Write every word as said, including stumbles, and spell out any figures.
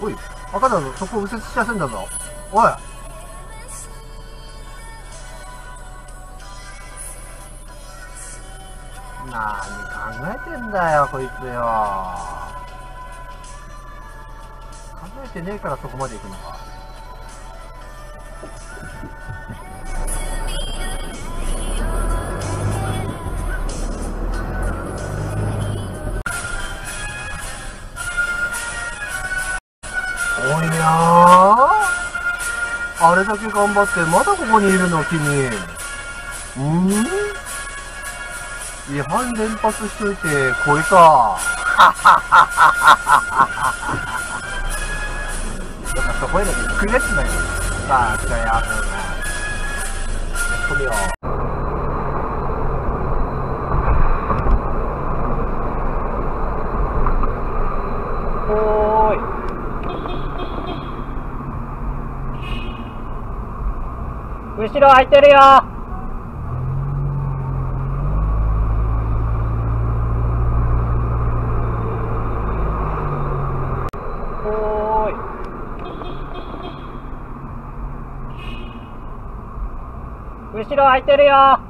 おい、若だぞ、そこを右折しやすいんだぞ。おい。なーに考えてんだよ、こいつよ。考えてねえからそこまで行くのか。あれだけ頑張ってまだここにいるの君。うん、違反連発しといてこれか。やっぱそこへだけひっくり返してないよ。さあ、違うやつ飛びよう。後ろ空いてるよ。おーい。後ろ空いてるよ。